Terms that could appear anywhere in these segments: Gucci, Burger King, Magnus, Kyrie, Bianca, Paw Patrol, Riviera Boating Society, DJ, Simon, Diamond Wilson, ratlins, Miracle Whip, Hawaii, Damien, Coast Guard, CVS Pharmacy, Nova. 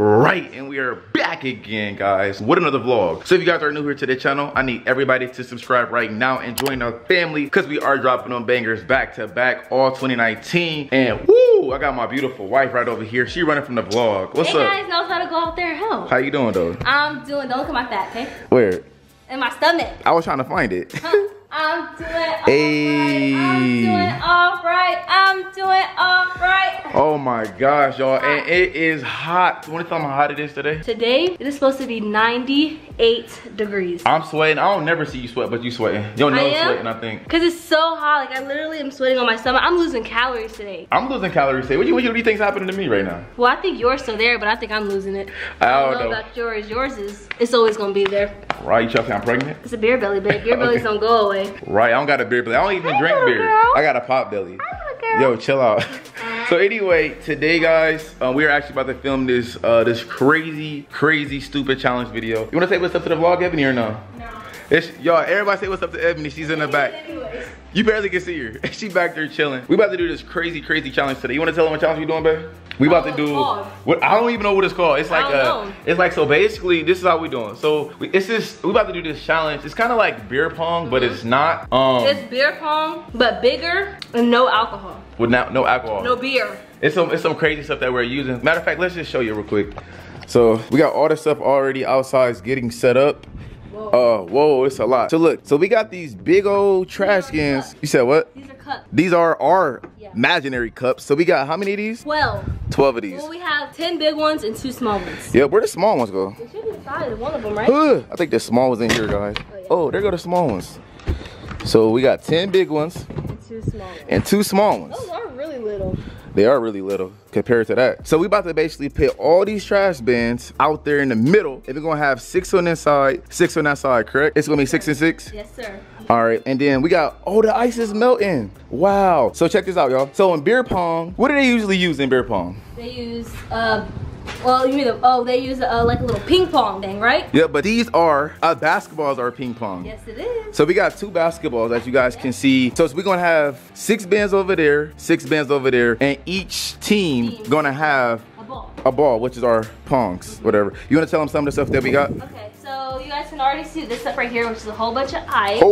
right, and we are back again, guys, with another vlog. So if you guys are new here to the channel, I need everybody to subscribe right now and join our family, because we are dropping on bangers back to back all 2019. And woo, I got my beautiful wife right over here. She running from the vlog. What's up? Guys knows how to go out there and help. How you doing though? I'm doing, don't look at my fat, okay? Where? In my stomach. I was trying to find it. I'm doing all right. I'm doing all right. I'm doing all right. Oh my gosh, y'all. And it is hot. You want to tell me how hot it is today? Today, it is supposed to be 98 degrees. I'm sweating. I don't never see you sweat, but you sweating. You don't know I'm sweating, I think. Because it's so hot. Like, I literally am sweating on my stomach. I'm losing calories today. I'm losing calories today. What do you think's happening to me right now? Well, I think yours still there, but I think I'm losing it. I don't know about yours. Yours is, it's always going to be there. Right, y'all think I'm pregnant? It's a beer belly, babe. Your bellies don't go away. Right, I don't got a beer belly. I don't even drink beer. Girl. I got a pop belly. Yo, chill out. So anyway, today, guys, we are actually about to film this this crazy, stupid challenge video. You want to say what's up to the vlog, Ebony, or no? No. Y'all, everybody say what's up to Ebony. She's in the back. Anyways. You barely can see her. She back there chilling. We about to do this crazy challenge today. You want to tell them what challenge we doing, babe? We about to do what I don't even know what it's called. It's like so basically this is how we doing. So we about to do this challenge. It's kind of like beer pong, but it's not. It's beer pong, but bigger and no alcohol. No alcohol. No beer. It's some crazy stuff that we're using. Matter of fact, let's just show you real quick. So we got all this stuff already outside is getting set up. Whoa, it's a lot. So look, so we got these big old trash cans. You said what? These are cups. These are our imaginary cups. So we got how many of these? 12 of these. Well, we have 10 big ones and 2 small ones. Yeah, where the small ones go? They should be inside one of them, right? I think the small ones in here, guys. Oh, there go the small ones. So we got 10 big ones and 2 small ones. Those are really little. They are really little compared to that. So we about to basically put all these trash bins out there in the middle. And we're gonna have 6 on this side, 6 on that side, correct? It's gonna be 6 and 6? Yes, sir. All right, and then we got, oh, the ice is melting. Wow. So check this out, y'all. So in beer pong, what do they usually use in beer pong? They use, like a little ping pong thing, right? Yeah, but these are, basketballs are ping pong. Yes, it is. So we got 2 basketballs, as you guys can see. So we're gonna have 6 bins over there, 6 bins over there, and each team gonna have a ball, which is our pongs, whatever. You wanna tell them some of the stuff that we got? Okay, so you guys can already see this stuff right here, which is a whole bunch of ice.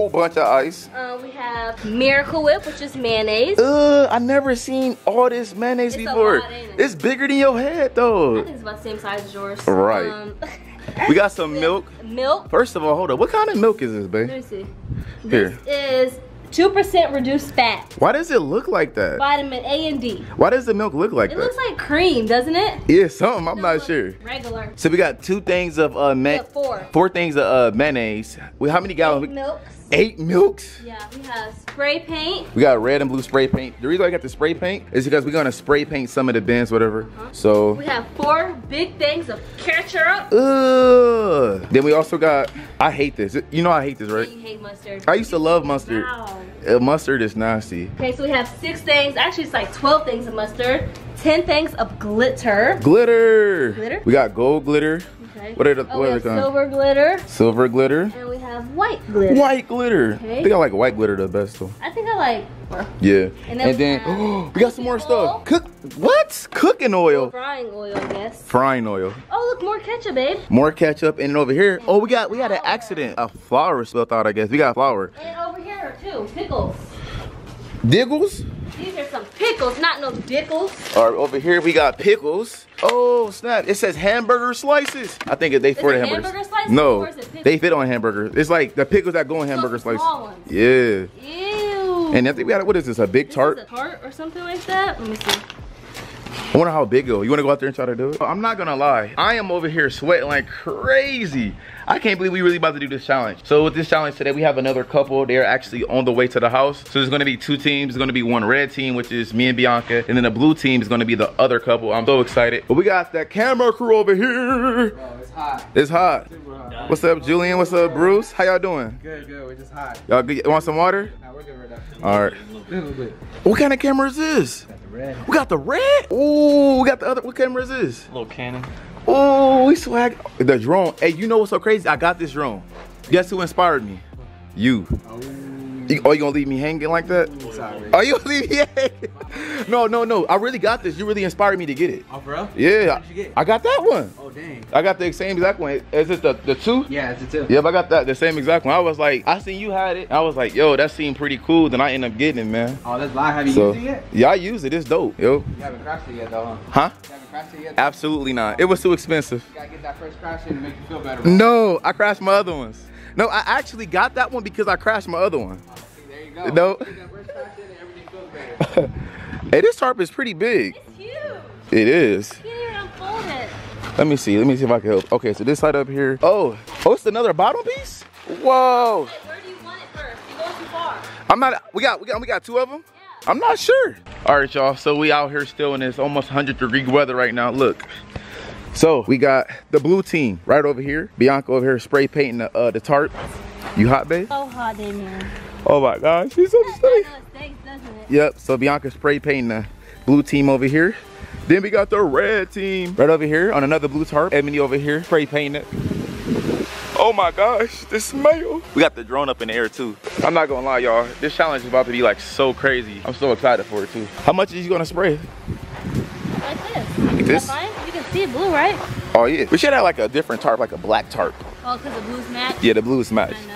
We have Miracle Whip, which is mayonnaise. I never seen all this mayonnaise before. A lot, ain't it? It's bigger than your head, though. I think it's about the same size as yours. Right. We got some milk. First of all, hold up. What kind of milk is this, babe? Let me see. Here. This is 2% reduced fat. Why does it look like that? Vitamin A and D. Why does the milk look like that? It looks like cream, doesn't it? Yeah, something. I'm not sure. Regular. So we got 2 things of four things of mayonnaise. How many gallons? 8 milks. 8 milks? Yeah, we have spray paint. We got red and blue spray paint. The reason I got the spray paint is because we're gonna spray paint some of the bins, whatever. So we have 4 big things of ketchup. Ugh. Then we also got, I hate this. You know I hate this, right? You hate mustard. I used to love mustard. Wow. Mustard is nasty. Okay, so we have 6 things. Actually, it's like 12 things of mustard. 10 things of glitter. Glitter. We got gold glitter. Okay. What are the silver glitter. Silver glitter. And we have white glitter. White glitter. Okay. I think I like white glitter the best though. I think I like. Yeah. And then oh, we got some more stuff. Cooking oil. Frying oil, I guess. Frying oil. Oh look, more ketchup, babe. More ketchup, and over here. Oh, we got an accident. A flour spelled out, I guess. We got flour. And over here too, pickles. Diggles? These are some pickles, not no dickles. All right, over here we got pickles. Oh snap, it says hamburger slices. I think they for the hamburgers. Hamburger slices? No, they fit on hamburgers. It's like the pickles that go in hamburger slices. Small ones. Yeah. Ew. And I think we got, what is this, a big tart? Is this a tart or something like that? Let me see. I wonder how big though. You wanna go out there and try to do it? I'm not gonna lie. I am over here sweating like crazy. I can't believe we really about to do this challenge. So with this challenge today, we have another couple. They're actually on the way to the house. So there's gonna be 2 teams. There's gonna be one red team, which is me and Bianca. And then the blue team is gonna be the other couple. I'm so excited. But we got that camera crew over here. Bro, it's hot. It's hot. Super hot. What's up, Julian? What's up, Bruce? How y'all doing? Good, good. We're just hot. Y'all want some water? Nah, we're good right now. All right. What kind of camera is this? We got the red? Ooh, we got the other, what camera is this? Little Canon. Oh, we swag. The drone. Hey, you know what's so crazy? I got this drone. Guess who inspired me? You. Oh. Oh, you gonna leave me hanging like that? Sorry. Oh, you gonna leave me hanging? No, no, no. I really got this. You really inspired me to get it. Oh, bro? Yeah. What did you get? I got that one. Oh, dang. I got the same exact one. Is it the two? Yeah, it's the two. Yep, I got that. The same exact one. I was like, I seen you had it. I was like, yo, that seemed pretty cool. Then I ended up getting it, man. Oh, that's live. Have you used it yet? Yeah, I used it. It's dope, yo. You haven't crafted it yet, though, huh? You haven't crafted it yet, though? Absolutely not. It was too expensive. You gotta get that first crash in to make you feel better. No, I crashed my other ones. No, I actually got that one because I crashed my other one. Oh, see, there you go. No. Hey, this tarp is pretty big. It's huge. It is. You can't even unfold it. Let me see. Let me see if I can help. Okay, so this side up here. Oh, it's another bottom piece? Whoa. Where do you want it first? You go too far. I'm not. We got two of them. Yeah. I'm not sure. All right, y'all. So we out here still in this almost 100-degree weather right now. Look. So we got the blue team right over here. Bianca over here spray painting the tarp. You hot, babe? So hot, Damien. Oh my gosh, she's so safe. Yep, so Bianca spray painting the blue team over here. Then we got the red team right over here on another blue tarp. Ebony over here spray painting it. Oh my gosh, the smell. We got the drone up in the air too. I'm not gonna lie, y'all. This challenge is about to be like so crazy. I'm so excited for it too. How much is you gonna spray? Like this. Like this? You can see it blue, right? Oh yeah. We should have like a different tarp, like a black tarp. Oh, because the blues match? Yeah, the blues match. I know.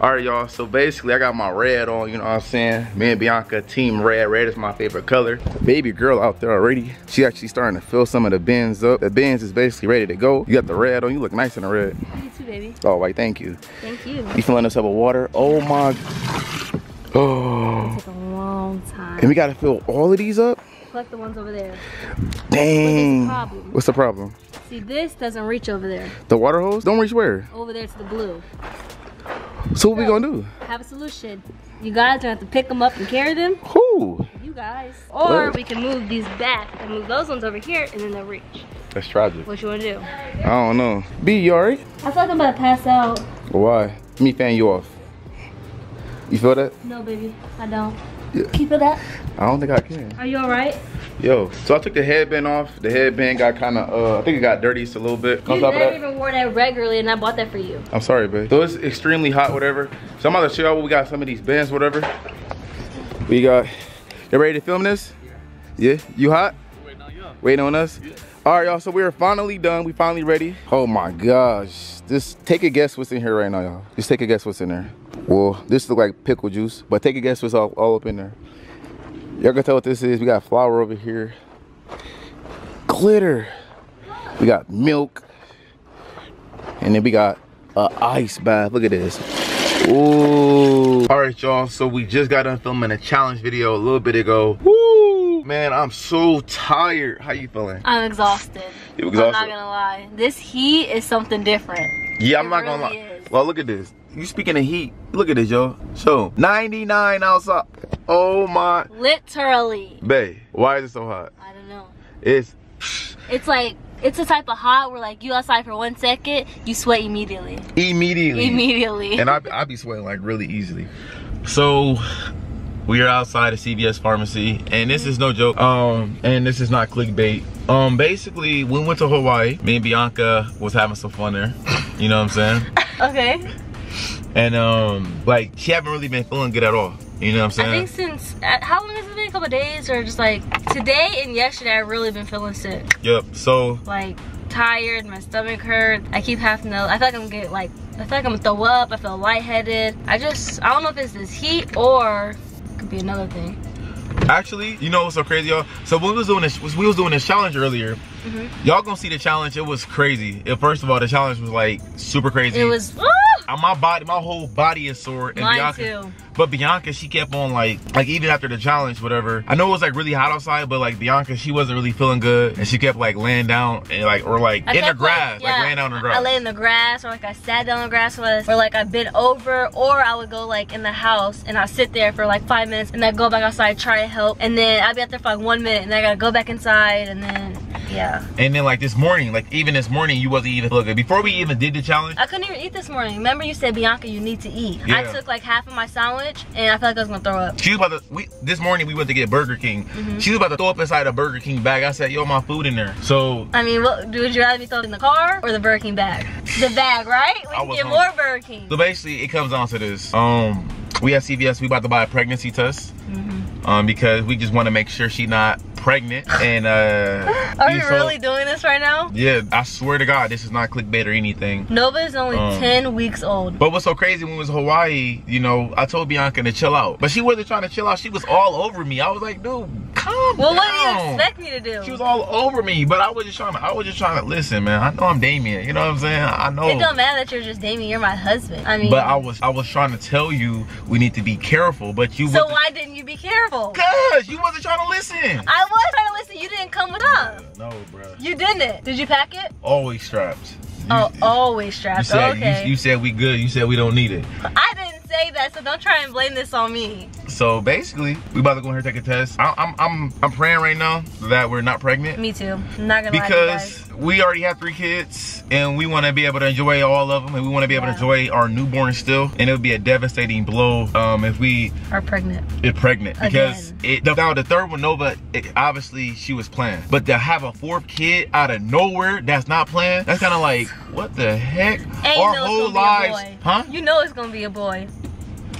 All right, y'all. So basically, I got my red on, you know what I'm saying? Me and Bianca, team red. Red is my favorite color. Baby girl out there already. She actually starting to fill some of the bins up. The bins is basically ready to go. You got the red on. You look nice in the red. You too, baby. Oh, right. Thank you. Thank you. You filling us up with water? Oh my. Oh. It's a long time. And we got to fill all of these up? Collect the ones over there. Dang. What's the problem? See, this doesn't reach over there. The water hose? Don't reach where? Over there to the blue. So what we gonna do? Have a solution. You guys are gonna have to pick them up and carry them. Who? You guys. Or what? We can move these back and move those ones over here and then they'll reach. That's tragic. What you wanna do? I don't know. B, you alright? I feel like I'm about to pass out. Why? Me fan you off. You feel that? No, baby, I don't. Yeah. Keep it up. I don't think I can. Are you all right? Yo, so I took the headband off. The headband got kind of, I think it got dirty just a little bit. You never even wore that regularly and I bought that for you. I'm sorry, babe. So it's extremely hot, whatever. So I'm about to show y'all what we got, some of these bands, whatever. We got, you ready to film this? Yeah. Yeah? You hot? Waiting on y'all. Waiting on us? Yeah. All right, y'all, so we're finally done. We finally ready. Oh my gosh. Just take a guess what's in here right now, y'all. Just take a guess what's in there. Well, this look like pickle juice, but take a guess what's all up in there. Y'all can tell what this is. We got flour over here, glitter, we got milk, and then we got an ice bath. Look at this. Ooh. All right, y'all, so we just got done filming a challenge video a little bit ago. Woo, man, I'm so tired. How you feeling? I'm exhausted. You exhausted? I'm not gonna lie. This heat is something different. Yeah, I'm not gonna lie. Well, look at this. You speaking of heat, look at this, yo. So, 99 outside. Oh my. Literally. Babe, why is it so hot? I don't know. It's like, it's the type of hot where like you outside for 1 second, you sweat immediately. Immediately. And I be sweating like really easily. So, we are outside of CVS Pharmacy. And this is no joke. And this is not clickbait. Basically, we went to Hawaii. Me and Bianca was having some fun there. You know what I'm saying? Okay. And like she haven't really been feeling good at all. You know what I'm saying? I think since how long has it been? A couple of days, or just like today and yesterday, I've really been feeling sick. Yep. So like tired, my stomach hurt. I keep having to. I feel like I'm getting like I feel like I'm gonna throw up. I feel lightheaded. I don't know if it's this heat or it could be another thing. Actually, you know what's so crazy, y'all? So we was doing this challenge earlier. Y'all gonna see the challenge. It was crazy. First of all, the challenge was like super crazy. It was. My whole body is sore, and Bianca, she kept on like even after the challenge, whatever. I know it was like really hot outside, but like Bianca, she wasn't really feeling good, and she kept like laying down and laying down in the grass. I lay in the grass, or like I sat down on the grass, or like I bent over, or I would go like in the house and I sit there for like 5 minutes, and I go back outside try to help, and then I'd be out there for like 1 minute, and then I gotta go back inside, and then. Yeah. And then like this morning, like even this morning, you wasn't even looking. Before we even did the challenge, I couldn't even eat this morning. Remember you said, Bianca, you need to eat. Yeah. I took like half of my sandwich and I felt like I was gonna throw up. She was about to, this morning we went to get Burger King. She was about to throw up inside a Burger King bag. I said, yo, my food in there. So. I mean, would you rather be thrown in the car or the Burger King bag? The bag, right? We can get more Burger King. So basically it comes down to this. we at CVS, we about to buy a pregnancy test. Mm-hmm. Because we just want to make sure she's not pregnant. And are you really doing this right now? Yeah, I swear to God, this is not clickbait or anything. Nova is only 10 weeks old. But what's so crazy, when we was in Hawaii, you know, I told Bianca to chill out, but she wasn't trying to chill out. She was all over me. I was like, dude, calm down. What do you expect me to do? She was all over me, but I was just trying to listen, man. I know I'm Damien, you know what I'm saying? I know. It don't matter that you're just Damien. You're my husband. I mean, but I was trying to tell you we need to be careful, but you. So why didn't you be careful? Cause you wasn't trying to listen. I was trying to listen. You didn't come with us. No, bro. You didn't. Did you pack it? Always strapped. Always strapped. You said, okay. You said we good. You said we don't need it. I didn't say that, so don't try and blame this on me. So basically, we about to go in here and take a test. I'm praying right now that we're not pregnant. Me too. I'm not gonna lie to you guys. Because we already have 3 kids, and we want to be able to enjoy all of them, and we want to be able to enjoy our newborn still. And it would be a devastating blow if we are pregnant. Because now the 3rd one, Nova, obviously she was planned, but to have a 4th kid out of nowhere that's not planned, that's kind of like, what the heck? And our whole lives, huh? You know it's gonna be a boy.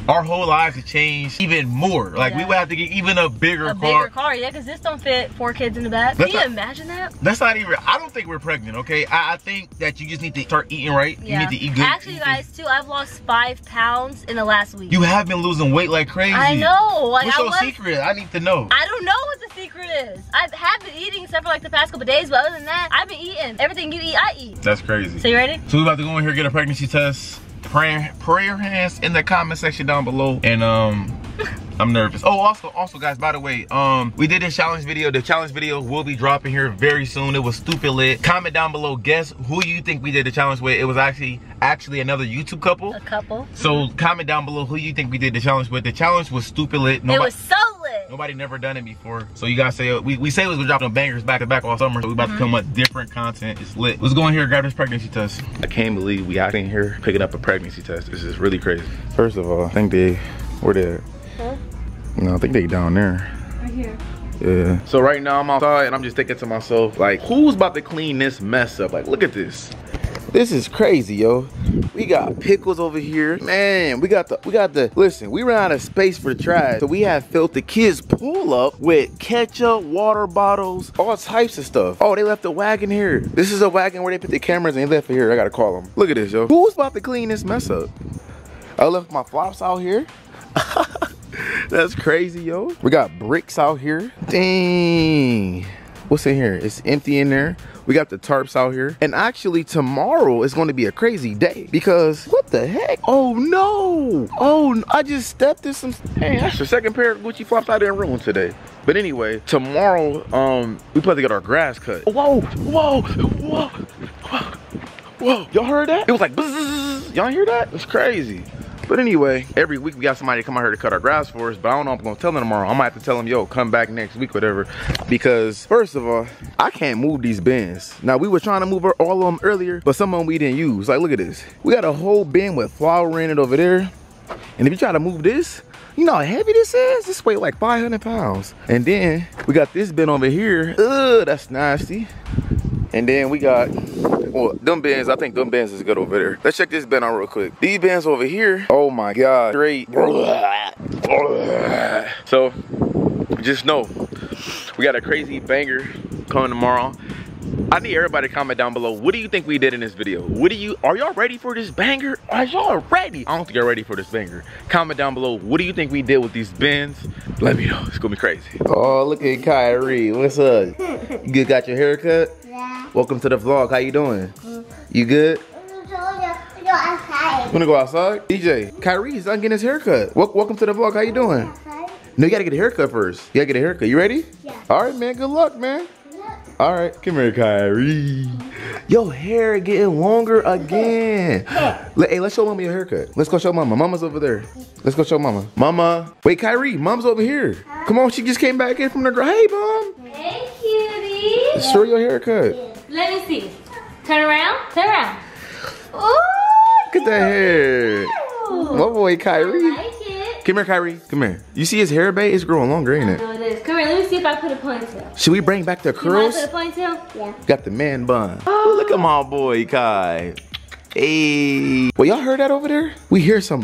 Our whole lives have changed even more. Like, yeah, we would have to get even a bigger car. A bigger car, yeah, because this don't fit 4 kids in the back. Can you imagine that? That's not even, I don't think we're pregnant, okay? I think that you just need to start eating right. Yeah. You need to eat good. Actually, guys, too, I've lost 5 pounds in the last week. You have been losing weight like crazy. I know. Like, what's your secret? I need to know. I don't know what the secret is. I have been eating except for like the past couple days, but other than that, I've been eating. Everything you eat, I eat. That's crazy. So you ready? So we're about to go in here, get a pregnancy test. Prayer hands in the comment section down below, and I'm nervous. Oh, also guys, by the way, we did this challenge video. The challenge video will be dropping here very soon. It was stupid lit. Comment down below, guess who you think we did the challenge with. It was actually another YouTube couple. A couple. So comment down below who you think we did the challenge with. The challenge was stupid lit. Nobody, it was so lit. Nobody never done it before. So you guys say, we say we was dropping bangers back to back all summer. So we about to come up different content. It's lit. Let's go in here, grab this pregnancy test. I can't believe we out in here picking up a pregnancy test. This is really crazy. First of all, I think where they huh? No, I think they down there. Right here. Yeah. So right now I'm outside and I'm just thinking to myself, like, who's about to clean this mess up? Like, look at this. This is crazy, yo. We got pickles over here. Man, we got the, listen, we ran out of space for the trash. So we have filled the kids' pool up with ketchup, water bottles, all types of stuff. Oh, they left a wagon here. This is a wagon where they put the cameras and they left it here. I gotta call them. Look at this, yo. Who's about to clean this mess up? I left my flops out here. That's crazy, yo. We got bricks out here. Dang. What's in here? It's empty in there. We got the tarps out here. And actually, tomorrow is going to be a crazy day because what the heck? Oh, no. Oh, I just stepped in some. Hey, that's your 2nd pair of Gucci flops I didn't ruin today. But anyway, tomorrow, we probably get our grass cut. Whoa, whoa, whoa, whoa, whoa. Y'all heard that? It was like, y'all hear that? It's crazy. But anyway, every week we got somebody to come out here to cut our grass for us, but I don't know if I'm gonna tell them tomorrow. I might have to tell them, yo, come back next week, whatever. Because first of all, I can't move these bins. Now we were trying to move all of them earlier, but some of them we didn't use. Like, look at this. We got a whole bin with flour in it over there. And if you try to move this, you know how heavy this is? This weighs like 500 pounds. And then we got this bin over here. Ugh, that's nasty. And then we got, well, them bins, I think them bins is good over there. Let's check this bin out real quick. These bins over here, oh my God, straight. So, just know, we got a crazy banger coming tomorrow. I need everybody to comment down below. What do you think we did in this video? Are y'all ready for this banger? Are y'all ready? I don't think y'all ready for this banger. Comment down below. What do you think we did with these bins? Let me know. It's gonna be crazy. Oh, look at Kyrie. What's up? You got your haircut? Yeah. Welcome to the vlog. How you doing? You good? Go outside. Wanna go outside? DJ, Kyrie's not getting his haircut. Welcome to the vlog. How you doing? No, you gotta get a haircut first. You gotta get a haircut. You ready? Yeah. All right, man. Good luck, man. All right, come here, Kyrie. Your hair getting longer again. Hey, let's show mama your haircut. Let's go show mama. Mama's over there. Let's go show mama. Mama. Wait, Kyrie, mom's over here. Come on, she just came back in from the garage. Hey, mom. Hey, cutie. Show your haircut. Let me see. Turn around. Turn around. Ooh. Look at that hair. My boy, Kyrie. I like it. Come here, Kyrie. Come here. You see his hair, babe? It's growing longer, ain't it? Come here, let me see if I put a ponytail. Should we bring back the curls? You want to put a ponytail? Yeah. Got the man bun. Oh, look at my boy, Kai. Hey. Well, y'all heard that over there? We hear some.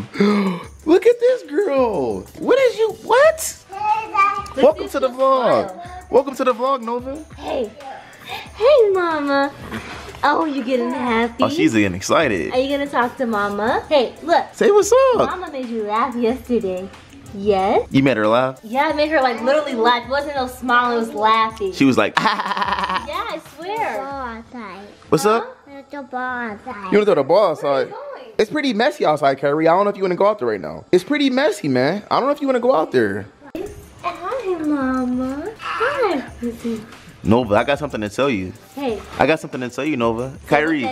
Look at this girl. What is you? What? Hey, guys. Welcome to the vlog. Welcome to the vlog, Nova. Hey. Hey, Mama. Oh, you getting happy? Oh, she's getting excited. Are you gonna talk to Mama? Hey, look. Say what's up. Mama made you laugh yesterday. Yes? You made her laugh? Yeah, I made her like literally laugh. It wasn't no smile, it was laughing. She was like, ah. Yeah, I swear. What's up? The ball outside. You wanna throw the ball outside? It's pretty messy outside, Kyrie. I don't know if you wanna go out there right now. It's pretty messy, man. I don't know if you wanna go out there. Hi, Mama. Hi. Nova, I got something to tell you. Hey. I got something to tell you, Nova. Kyrie.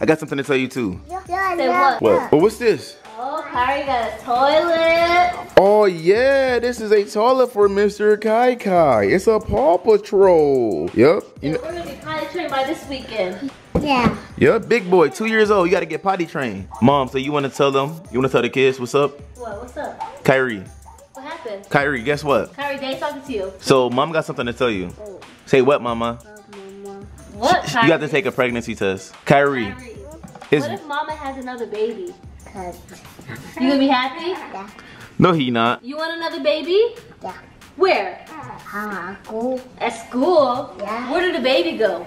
I got something to tell you too. What? But what's this? Oh, Kyrie got a toilet. Oh yeah, this is a toilet for Mr. Kai Kai. It's a Paw Patrol. Yep. Yeah, we're gonna be potty trained by this weekend. Yeah. Yeah, big boy, 2 years old. You gotta get potty trained. Mom, so you wanna tell them? You wanna tell the kids what's up? What? What's up? Kyrie. What happened? Kyrie, guess what? Kyrie, Daddy's talking to you. So Mom got something to tell you. Oh. Say what, Mama? Mama. What? Kyrie? You got to take a pregnancy test, Kyrie. Kyrie. What if Mama has another baby? You gonna be happy? Yeah. No, he not. You want another baby? Yeah. Where? School. At school? Yeah. Where did the baby go?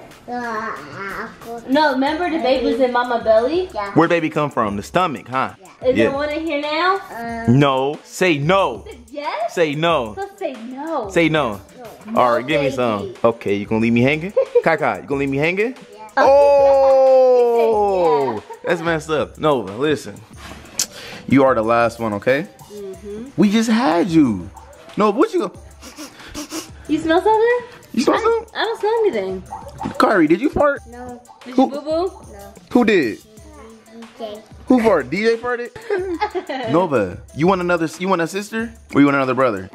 No, remember the baby was in Mama belly? Yeah. Where baby come from? The stomach, huh? Yeah. Is there one in here now? No. Say no. Yes? Say no. So say no. Say no. No. All right, give me some. Okay, you gonna leave me hanging? Kai Kai, you gonna leave me hanging? Yeah. Oh! Yeah. That's messed up. Nova, listen. You are the last one, okay? Mm-hmm. We just had you. Nova, what you gonna... You smell something? You smell something? I don't smell anything. Kyrie, did you fart? No. Did you boo-boo? No. Who did? DJ. Who farted? DJ farted? Nova, you want a sister? Or you want another brother?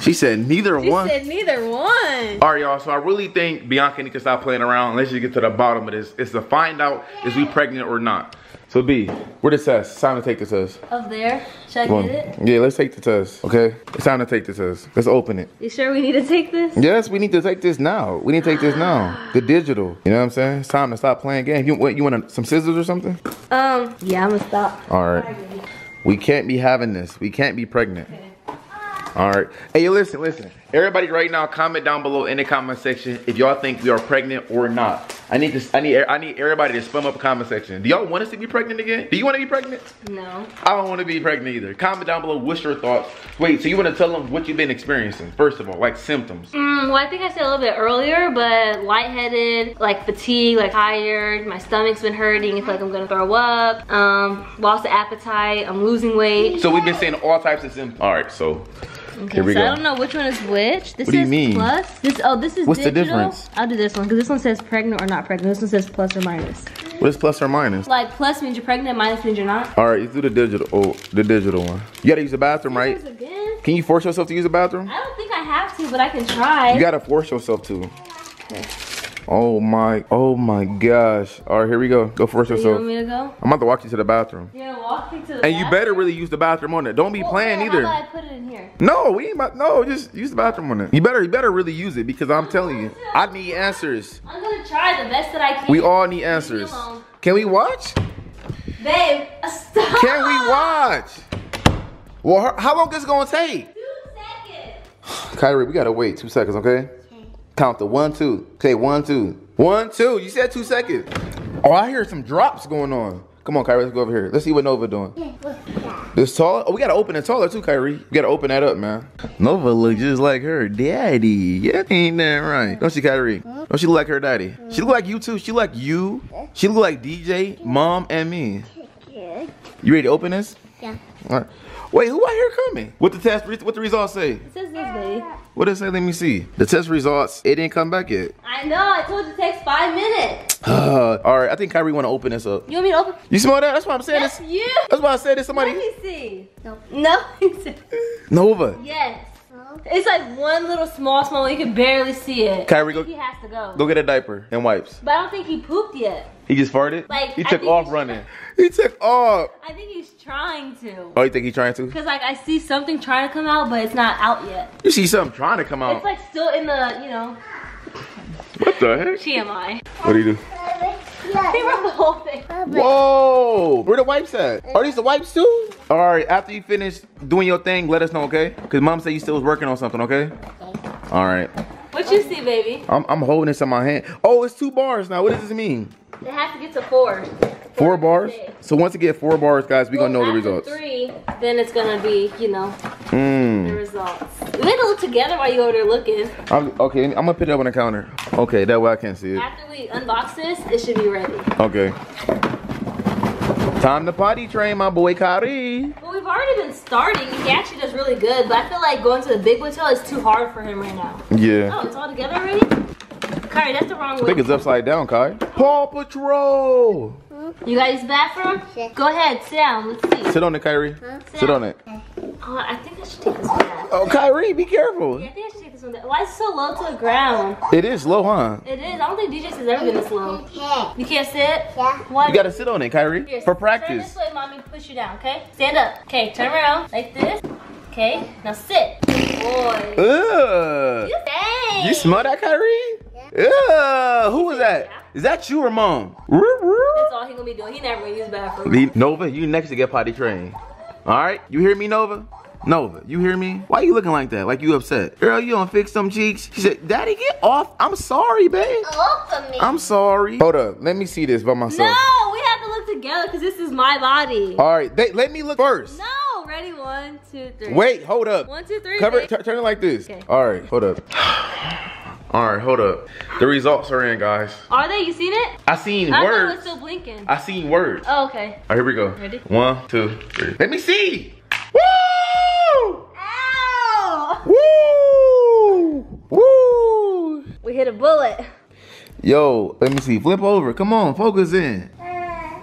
She said neither one. She said neither one. All right, y'all. So I really think Bianca needs to stop playing around. Let's just get to the bottom of this. It's to find out is we pregnant or not. So B, where the test? It's time to take the test. Up there? Should I get it? Yeah, let's take the test. Okay. It's time to take the test. Let's open it. You sure we need to take this? Yes, we need to take this now. We need to take this now. The digital. You know what I'm saying? It's time to stop playing games. You want some scissors or something? Yeah, I'm gonna stop. All right. We can't be having this. We can't be pregnant. Okay. All right. Hey, listen. Everybody right now, comment down below in the comment section if y'all think we are pregnant or not. I need everybody to spam up a comment section. Do y'all want us to be pregnant again? Do you want to be pregnant? No. I don't want to be pregnant either. Comment down below, what's your thoughts? Wait, so you want to tell them what you've been experiencing, first of all, like symptoms? Well, I think I said a little bit earlier, but lightheaded, like fatigue, like tired, my stomach's been hurting, it's like I'm going to throw up, lost the appetite, I'm losing weight. So we've been seeing all types of symptoms. All right, so... Okay, so I don't know which one is which. This is plus. This is digital. What's the difference? I'll do this one because this one says pregnant or not pregnant. This one says plus or minus. What is plus or minus? Like plus means you're pregnant, minus means you're not. All right, you do the digital. Oh, the digital one. You gotta use the bathroom, right? Can you force yourself to use the bathroom? I don't think I have to, but I can try. You gotta force yourself to. Okay. Oh my gosh. All right, here we go. Go force yourself. You want me to go? I'm about to walk you to the bathroom. You're gonna walk me to the bathroom? And you better really use the bathroom on it. Don't be playing either. How about I put it in here? No, we ain't about, no, just use the bathroom on it. You better really use it because I'm telling you, I need answers. I'm gonna try the best that I can. We all need answers. Can we watch? Babe, stop. Can we watch? Well, how long is it gonna take? 2 seconds. Kyrie, we gotta wait 2 seconds, okay? Count the 1, 2. Say 1, 2. 1, 2. You said 2 seconds. Oh, I hear some drops going on. Come on, Kyrie, let's go over here. Let's see what Nova doing. This taller? Oh, we gotta open the taller too, Kyrie. We gotta open that up, man. Nova looks just like her daddy. Yeah, ain't that right? Don't she, Kyrie? Don't she look like her daddy? She look like you too. She look like you. She look like DJ, Mom, and me. You ready to open this? Yeah. All right. Wait, who out here coming? What the results say? It says this, babe. What does it say? Let me see. The test results, it didn't come back yet. I know, I told you it takes 5 minutes. All right, I think Kyrie want to open this up. You want me to open? You smell that? That's why I'm saying this. That's you. That's why I said this. Somebody. Let me see. No. No. Nova. Yes. It's like one little small one. You can barely see it. Kyrie, go. He has to go. Go get a diaper and wipes. But I don't think he pooped yet. He just farted? Like, he took off running. He took off. I think he's trying to. Oh, you think he's trying to? Because like I see something trying to come out, but it's not out yet. You see something trying to come out? It's like still in the, you know. What the heck? TMI. What do you do? They rubbed the whole thing. Whoa! Where the wipes at? Are these the wipes too? All right, after you finish doing your thing, let us know, okay? Because Mom said you still was working on something, okay? Okay. All right. What you see, baby? I'm holding this in my hand. Oh, it's 2 bars now. What does this mean? It has to get to 4. 4 bars? So once it gets 4 bars, guys, we're going to know the results. 3, then it's going to be, you know, the results. They go together while you're over there looking. Okay, I'm going to put it up on the counter. Okay, that way I can't see it. After we unbox this, it should be ready. Okay. Time to potty train my boy Kyrie. Well, we've already been starting. He actually does really good, but I feel like going to the big hotel is too hard for him right now. Yeah. Oh, it's all together already? Kyrie, that's the wrong way. I think it's upside down, Kyrie. Paw Patrol! You guys bathroom? Yeah. Go ahead, sit down, let's see. Sit on it, Kyrie. Huh? Sit on it. Oh, I think I should take this one back. Oh, Kyrie, be careful. Yeah, I think I should take this one back. Why is it so low to the ground? It is low, huh? It is. I don't think DJ says ever been this low. Yeah. You can't sit? Yeah. Why? You gotta sit on it, Kyrie. Here, for practice. Turn this way, Mommy, push you down, okay? Stand up. Okay, turn around like this. Okay, now sit. Good boy. Ugh. You smell that, Kyrie? Yeah, who was that? Is that you or Mom? That's all he gonna be doing. He never gonna use bathroom. Nova, you next to get potty trained. All right, you hear me, Nova? Nova, you hear me? Why you looking like that? Like you upset? Girl, you don't fix some cheeks. She said, Daddy, get off. I'm sorry, babe. Off of me. I'm sorry. Hold up, let me see this by myself. No, we have to look together because this is my body. All right, let me look first. No. Ready? 1, 2, 3. Wait, hold up. 1, 2, 3. Cover it. Turn it like this. Okay. All right, hold up. All right, hold up. The results are in, guys. Are they? You seen it? I seen words. I was still blinking. I seen words. Oh, okay. All right, here we go. Ready? 1, 2, 3. Let me see. Woo! Ow! Woo! Woo! We hit a bullet. Yo, let me see. Flip over. Come on, focus in.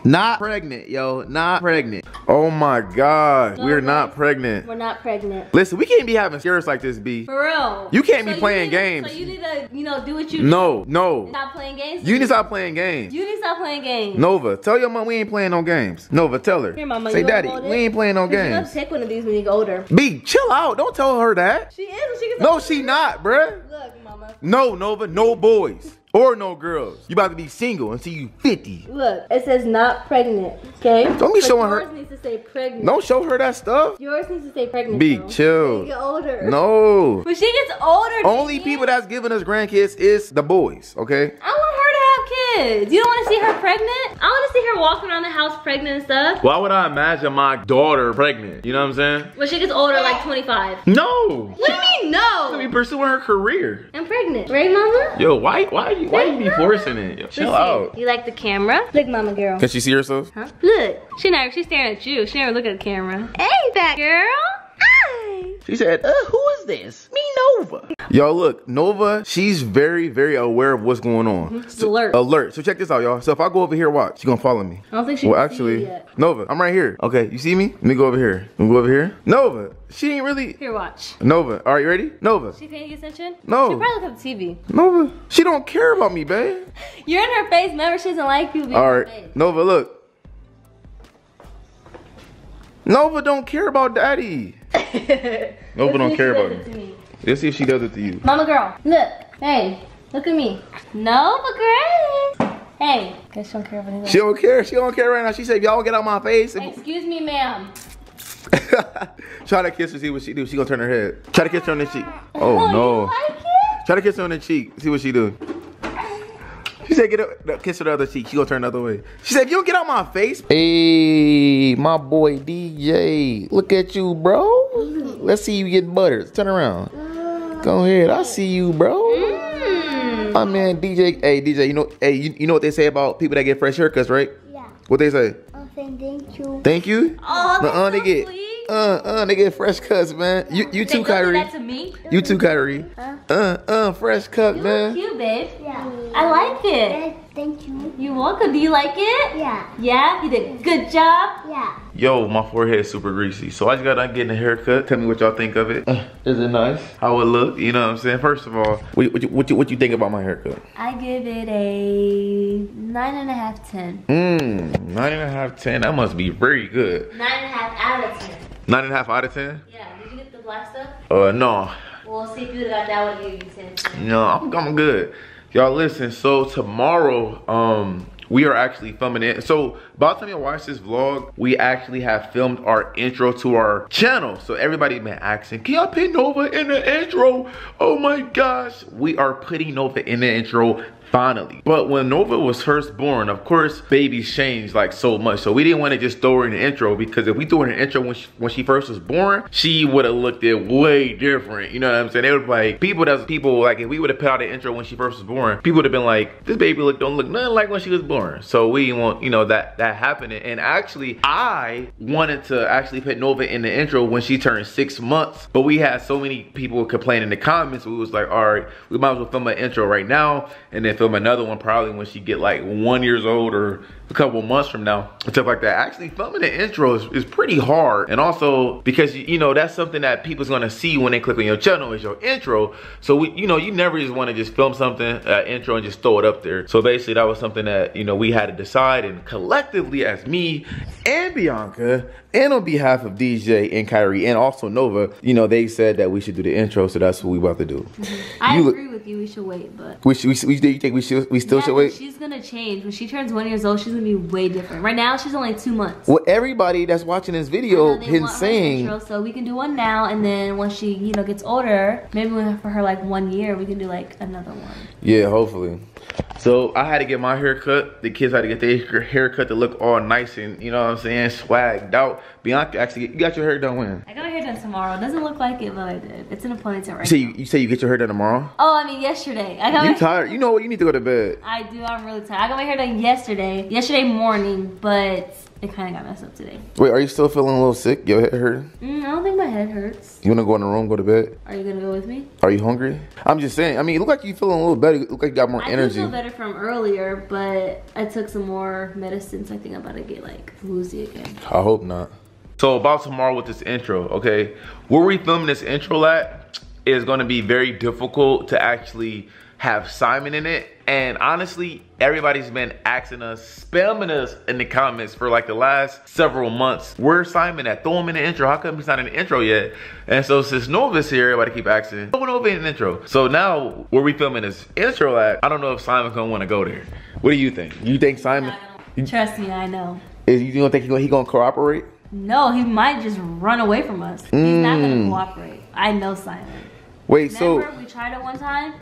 Not pregnant, yo. Not pregnant. Oh my God. No, we're not pregnant. We're not pregnant. Listen, we can't be having scares like this, B. For real. You can't be playing games. So you need to, you know, do what you do. No, no. Stop playing games? You need to stop playing games. You need to stop playing games. Nova, tell your mom we ain't playing no games. Nova, tell her. Here, Mama. Say, Daddy, we ain't playing no games. You're gonna take one of these when you get older. B, chill out. Don't tell her that. She is. She can tell her. No, she not, bruh. Look, Mama. No, Nova. No boys. Or no girls. You about to be single until you 50. Look, it says not pregnant, okay? Don't be showing her. Yours needs to say pregnant. Don't show her that stuff. Yours needs to say pregnant. Be chill. When you get older. No. When she gets older, only people that's giving us grandkids is the boys, okay? I want her to have kids. You don't want to see her pregnant? I want to see her walking around the house pregnant and stuff. Why would I imagine my daughter pregnant? You know what I'm saying? When she gets older, like 25. No. What do you mean no? She's gonna be pursuing her career. I'm pregnant, right, Mama? Yo, why you be forcing it? Yo, chill out. You like the camera? Look, Mama girl. Can she see herself? Huh? Look. She's staring at you. She never look at the camera. Hey, back girl. Hi. She said, who is this? Me, Nova. Y'all look, Nova, she's very, very aware of what's going on. She's alert. Alert. So check this out, y'all. So if I go over here, watch. She's gonna follow me. I don't think she can see me yet. Nova, I'm right here. Okay, you see me? Let me go over here. Let me go over here. Nova. She ain't really. Here, watch. Nova, are you ready? Nova. She paying attention? No. She probably look at the TV. Nova, she don't care about me, babe. You're in her face. Remember, she doesn't like people being in her face. All right, Nova, look. Nova don't care about Daddy. Nova don't care about me. Let's see if she does it to you. Mama girl, look. Hey, look at me. Nova Grace. Hey. She don't care about anything. She don't care. She don't care right now. She said, y'all get out my face. Excuse me, ma'am. Try to kiss her, see what she do. She gonna turn her head. Try to kiss her on the cheek. Oh no. You like it? Try to kiss her on the cheek. See what she do. She said, get up, no, kiss her the other cheek. She gonna turn the other way. She said, you don't get out my face. Hey, my boy DJ. Look at you, bro. Let's see you get buttered. Turn around. Go ahead. I see you, bro. My man DJ. Hey, DJ, you know, you know what they say about people that get fresh haircuts, right? Yeah. What they say? Thank you. Thank you? Oh, they get sweet. They get fresh cuts, man. You too, Kyrie. That to me? You too, Kyrie. Fresh cut, you man. You look cute, babe. Yeah. I like it. Thank you. You're welcome. Do you like it? Yeah. Yeah? You did a good job? Yeah. Yo, my forehead is super greasy. So I just got done getting a haircut. Tell me what y'all think of it. Is it nice? How it look? You know what I'm saying? First of all, what you think about my haircut? I give it a 9.5/10. 9.5/10. That must be very good. 9.5 out of 10. 9.5 out of 10? Yeah. Did you get the black stuff? No. Well, see if you got that one, you 10. No, I'm good. Y'all listen, so tomorrow we are actually filming it. So by the time you watch this vlog, we actually have filmed our intro to our channel. So everybody been asking, can y'all put Nova in the intro? Oh my gosh, we are putting Nova in the intro finally. But when Nova was first born, of course, babies changed like so much. So we didn't want to just throw her in the intro, because if we threw her in the intro when she first was born, she would have looked it way different. You know what I'm saying? They would like, people, if we would have put out an intro when she first was born, people would have been like, this baby don't look nothing like when she was born. So we didn't want, you know, that happening. And actually, I wanted to actually put Nova in the intro when she turned 6 months, but we had so many people complaining in the comments. We was like, all right, we might as well film an intro right now, and then film another one probably when she get like 1 year old or a couple months from now and stuff like that. Actually, filming the intro is pretty hard, and also because you know that's something that people's gonna see when they click on your channel is your intro. So we, you know, you never just want to just film something intro and just throw it up there. So basically, that was something that you know we had to decide, and collectively as me and Bianca and on behalf of DJ and Kyrie and also Nova, you know, they said that we should do the intro. So that's what we about to do. I agree with you. We should wait, but you think we still should wait? She's gonna change when she turns 1 year old. She's gonna be way different. Right now, she's only 2 months. Well, everybody that's watching this video been saying intro, so we can do one now, and then once she you know gets older, maybe for her like 1 year, we can do like another one. Yeah, hopefully. So I had to get my hair cut. The kids had to get their hair cut to look all nice and you know what I'm saying, swagged out. Bianca, actually, you got your hair done when? I got my hair done tomorrow. It doesn't look like it, but I did. It's in a ponytail right now. You say you get your hair done tomorrow? Oh, I mean yesterday. You tired? You know what? You need to go to bed. I do. I'm really tired. I got my hair done yesterday morning, but it kind of got messed up today. Wait, are you still feeling a little sick? Your head hurting? I don't think my head hurts. You wanna go in the room, go to bed? Are you gonna go with me? Are you hungry? I'm just saying, I mean, it look like you feeling a little better. It look like you got more energy. I feel better from earlier, but I took some more medicine, so I think I'm about to get like woozy again. I hope not. So about tomorrow with this intro, okay? Where we filming this intro at is gonna be very difficult to actually have Simon in it. And honestly, everybody's been asking us, spamming us in the comments for like the last several months. Where's Simon at? Throw him in the intro. How come he's not in the intro yet? And so since Nova's here, everybody keep asking, throw Nova in the intro. So now where we filming this intro at, I don't know if Simon's gonna wanna go there. What do you think? You think Simon? Trust me, I know. You don't think he gonna cooperate? No, he might just run away from us. He's not gonna cooperate. I know Simon. Wait, remember we tried it one time?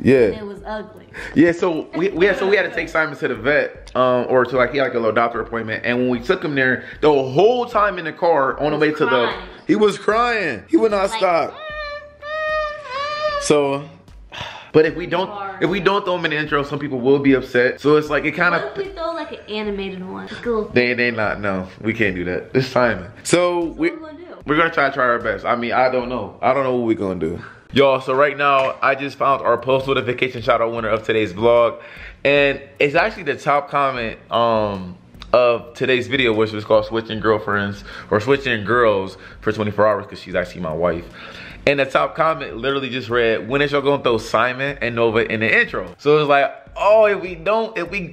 Yeah. And it was ugly. Yeah, so we had to take Simon to the vet, or to like he had like a little doctor appointment. And when we took him there, the whole time in the car on the way to he was crying. He would not stop. So, but if we don't throw him in the intro, some people will be upset. So it's like it kind of. What if we throw like an animated one? Cool. They not. No, we can't do that. It's Simon. So we're gonna try our best. I mean, I don't know what we're gonna do. Y'all, so right now, I just found our post notification shout-out winner of today's vlog. And it's actually the top comment of today's video, which was called Switching Girlfriends, or Switching Girls for 24 Hours, because she's actually my wife. And the top comment literally just read, when is y'all gonna throw Simon and Nova in the intro? So it was like, oh, if we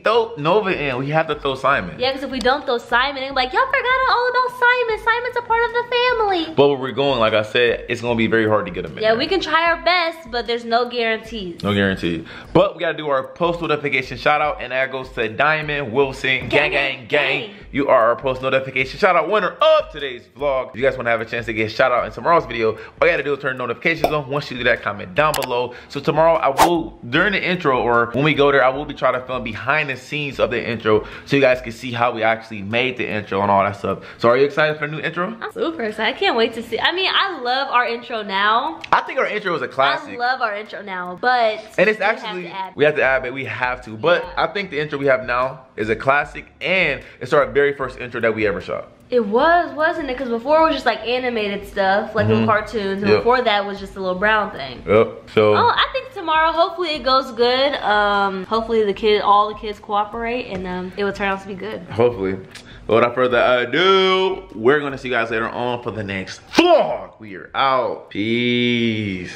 throw Nova in, we have to throw Simon. Yeah, because if we don't throw Simon, they're like, y'all forgot all about Simon. Simon's a part of the family. But where we're going, like I said, it's gonna be very hard to get him in. Yeah, we can try our best, but there's no guarantees. No guarantees. But we gotta do our post notification shout out, and that goes to Diamond Wilson. Gang, gang, gang. You are our post notification shout out winner of today's vlog. If you guys wanna have a chance to get shout out in tomorrow's video, all you gotta do is turn notifications on. Once you do that, comment down below. So tomorrow, I will, during the intro or when we go there, I will be trying to film behind the scenes of the intro so you guys can see how we actually made the intro and all that stuff. So are you excited for the new intro? I'm super excited. I can't wait to see. I mean, I love our intro now. I think our intro is a classic. I love our intro now, but and it's actually we have to add it. But yeah. I think the intro we have now is a classic, and it's our very first intro that we ever shot. It was, wasn't it? Because before it was just like animated stuff, like little cartoons, and before that was just a little brown thing. Yep. So I think tomorrow, hopefully it goes good. Hopefully all the kids cooperate, and it will turn out to be good. Hopefully. But without further ado, we're gonna see you guys later on for the next vlog. We are out. Peace.